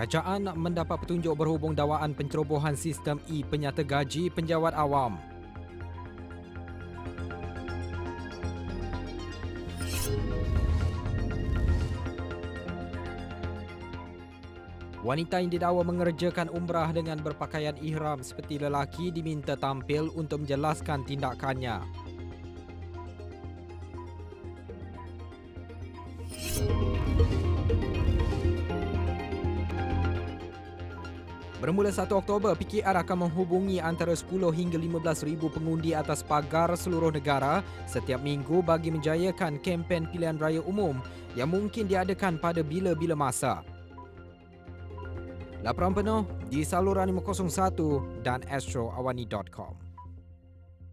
Kerajaan mendapat petunjuk berhubung dakwaan pencerobohan sistem ePenyata Gaji penjawat awam. Wanita yang didakwa mengerjakan umrah dengan berpakaian ihram seperti lelaki diminta tampil untuk menjelaskan tindakannya. Bermula 1 Oktober, PKR akan menghubungi antara 10 hingga 15,000 pengundi atas pagar seluruh negara setiap minggu bagi menjayakan kempen pilihan raya umum yang mungkin diadakan pada bila-bila masa. Laporan penuh di saluran 501 dan astroawani.com.